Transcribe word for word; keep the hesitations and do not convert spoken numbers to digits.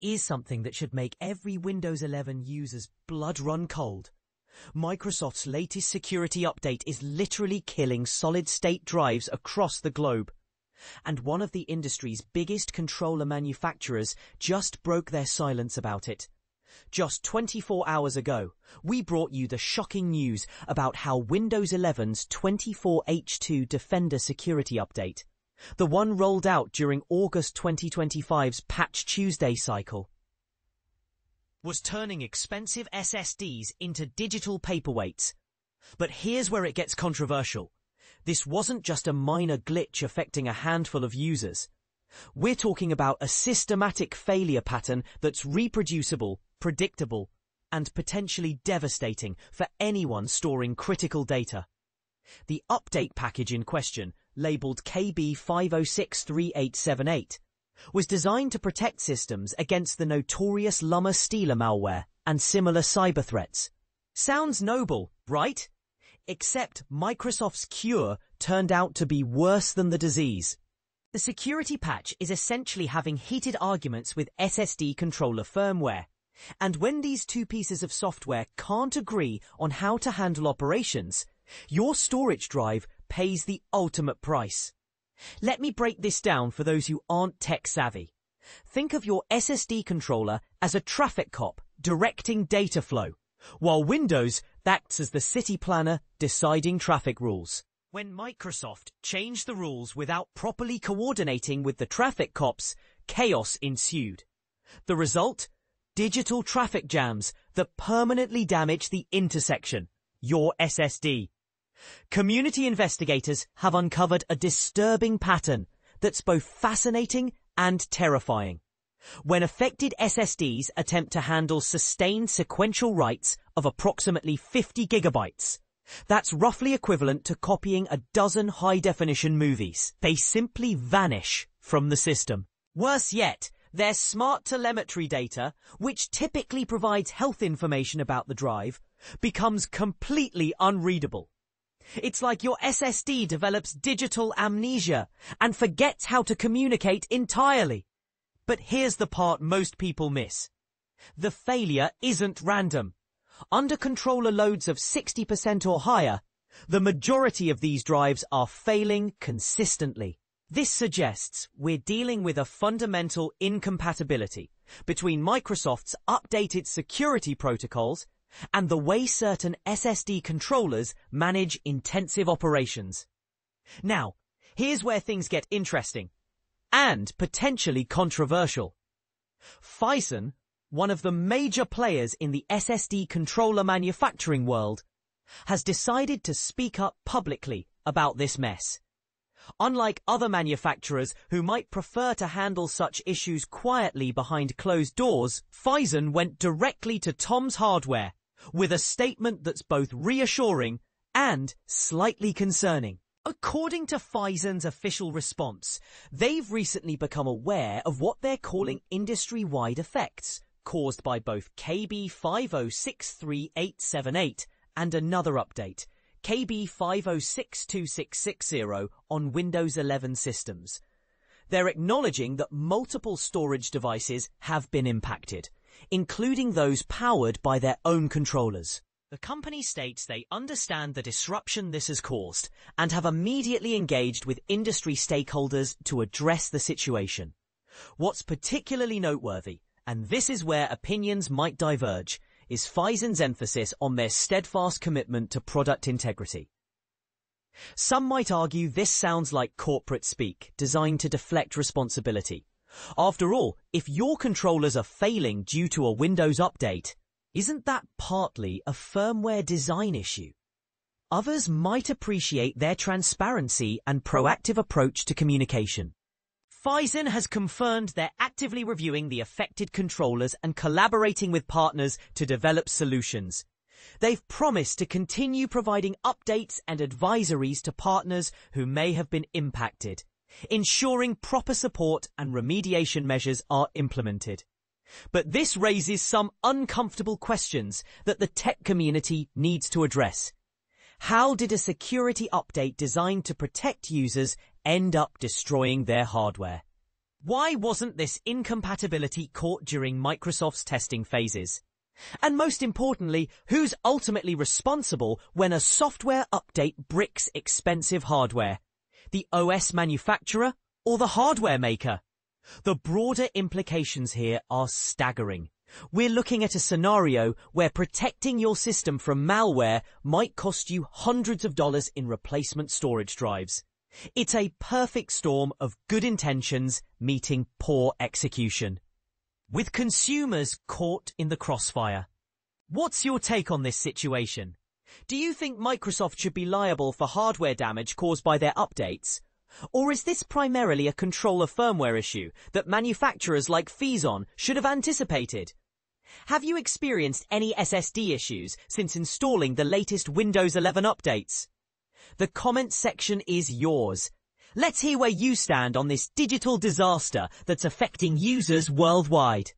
is something that should make every Windows eleven user's blood run cold. Microsoft's latest security update is literally killing solid-state drives across the globe. And one of the industry's biggest controller manufacturers just broke their silence about it. Just twenty-four hours ago, we brought you the shocking news about how Windows eleven's twenty-four H two Defender security update, the one rolled out during August twenty twenty-five's Patch Tuesday cycle, was turning expensive S S Ds into digital paperweights. But here's where it gets controversial. This wasn't just a minor glitch affecting a handful of users. We're talking about a systematic failure pattern that's reproducible, predictable, and potentially devastating for anyone storing critical data. The update package in question, labeled K B five oh six three eight seven eight, was designed to protect systems against the notorious Lumma Stealer malware and similar cyber threats. Sounds noble, right? Except Microsoft's cure turned out to be worse than the disease. The security patch is essentially having heated arguments with S S D controller firmware. And when these two pieces of software can't agree on how to handle operations, your storage drive pays the ultimate price. Let me break this down for those who aren't tech-savvy. Think of your S S D controller as a traffic cop directing data flow, while Windows acts as the city planner deciding traffic rules. When Microsoft changed the rules without properly coordinating with the traffic cops, chaos ensued. The result? Digital traffic jams that permanently damage the intersection, your S S D. Community investigators have uncovered a disturbing pattern that's both fascinating and terrifying. When affected S S Ds attempt to handle sustained sequential writes of approximately fifty gigabytes, that's roughly equivalent to copying a dozen high-definition movies, they simply vanish from the system. Worse yet, their smart telemetry data, which typically provides health information about the drive, becomes completely unreadable. It's like your S S D develops digital amnesia and forgets how to communicate entirely. But here's the part most people miss. The failure isn't random. Under controller loads of sixty percent or higher, the majority of these drives are failing consistently. This suggests we're dealing with a fundamental incompatibility between Microsoft's updated security protocols and the way certain S S D controllers manage intensive operations. Now, here's where things get interesting and potentially controversial. Phison, one of the major players in the S S D controller manufacturing world, has decided to speak up publicly about this mess. Unlike other manufacturers who might prefer to handle such issues quietly behind closed doors, Phison went directly to Tom's Hardware with a statement that's both reassuring and slightly concerning. According to Phison's official response, they've recently become aware of what they're calling industry-wide effects caused by both K B five oh six three eight seven eight and another update, K B five oh six two six six zero, on Windows eleven systems. They're acknowledging that multiple storage devices have been impacted, including those powered by their own controllers. The company states they understand the disruption this has caused and have immediately engaged with industry stakeholders to address the situation. What's particularly noteworthy, and this is where opinions might diverge, is Phison's emphasis on their steadfast commitment to product integrity. Some might argue this sounds like corporate speak designed to deflect responsibility. After all, if your controllers are failing due to a Windows update, isn't that partly a firmware design issue? Others might appreciate their transparency and proactive approach to communication. Phison has confirmed they're actively reviewing the affected controllers and collaborating with partners to develop solutions. They've promised to continue providing updates and advisories to partners who may have been impacted, ensuring proper support and remediation measures are implemented. But this raises some uncomfortable questions that the tech community needs to address. How did a security update designed to protect users end up destroying their hardware? Why wasn't this incompatibility caught during Microsoft's testing phases? And most importantly, who's ultimately responsible when a software update bricks expensive hardware? The O S manufacturer or the hardware maker? The broader implications here are staggering. We're looking at a scenario where protecting your system from malware might cost you hundreds of dollars in replacement storage drives. It's a perfect storm of good intentions meeting poor execution, with consumers caught in the crossfire. What's your take on this situation? Do you think Microsoft should be liable for hardware damage caused by their updates? Or is this primarily a controller firmware issue that manufacturers like Phison should have anticipated? Have you experienced any S S D issues since installing the latest Windows eleven updates? The comment section is yours. Let's hear where you stand on this digital disaster that's affecting users worldwide.